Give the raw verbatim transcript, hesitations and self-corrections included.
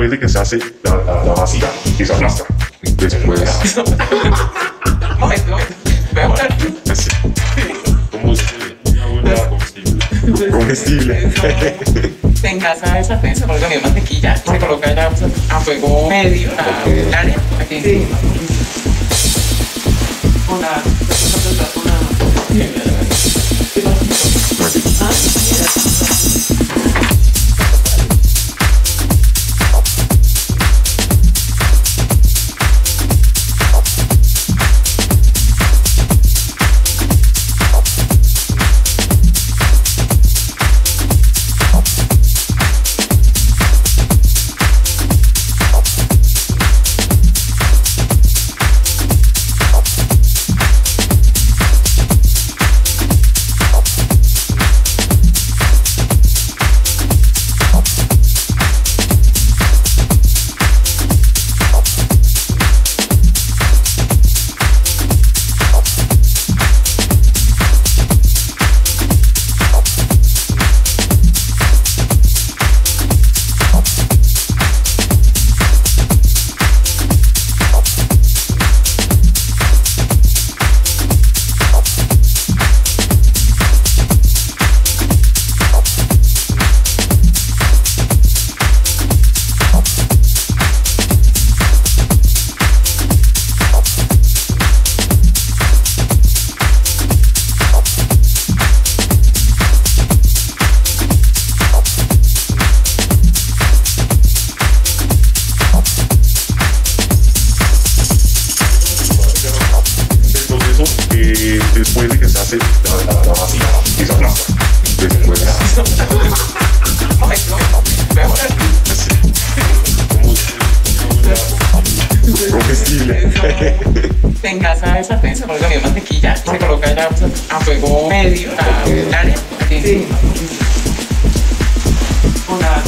después de que se hace la, la, la vacía y se aplasta. Después. Momento, momento. Veamos. Combustible. Combustible. Combustible. En casa esa se coloca medio mantequilla y se coloca ya a fuego medio, el área, aquí. Sí. Una. Una. Después de que se hace la, la, la vacía y se aplasta. Después de que se hace combustible. En casa esa se coloca medio mantequilla y se coloca ya a fuego medio, el área. Una.